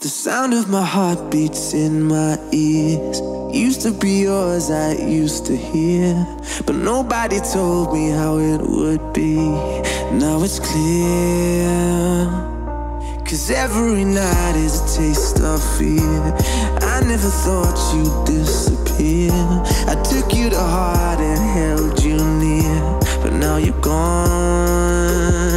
The sound of my heart beats in my ears. Used to be yours, I used to hear, but nobody told me how it would be. Now it's clear, 'cause every night is a taste of fear. I never thought you'd disappear. I took you to heart and held you near, but now you're gone.